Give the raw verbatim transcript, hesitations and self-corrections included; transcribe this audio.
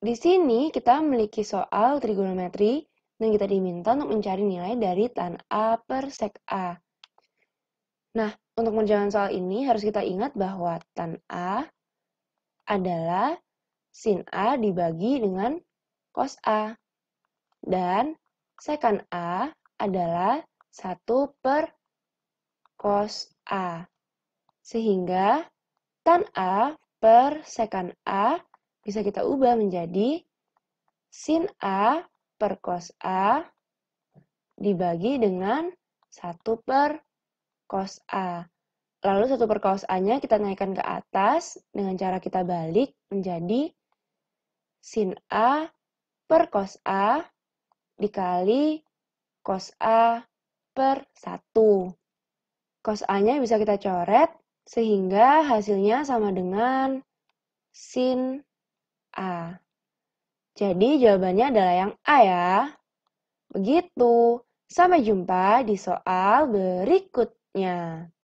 Di sini kita memiliki soal trigonometri dan kita diminta untuk mencari nilai dari tan A per sek A. Nah, untuk mengerjakan soal ini harus kita ingat bahwa tan A adalah sin A dibagi dengan cos A. Dan sekan A adalah satu per cos A. Sehingga tan A per sekan A bisa kita ubah menjadi sin A per cos A dibagi dengan satu per cos A. Lalu satu per cos A-nya kita naikkan ke atas dengan cara kita balik menjadi sin A per cos A dikali cos A per satu. Cos A-nya bisa kita coret sehingga hasilnya sama dengan sin A. Jadi jawabannya adalah yang A ya. Begitu. Sampai jumpa di soal berikutnya.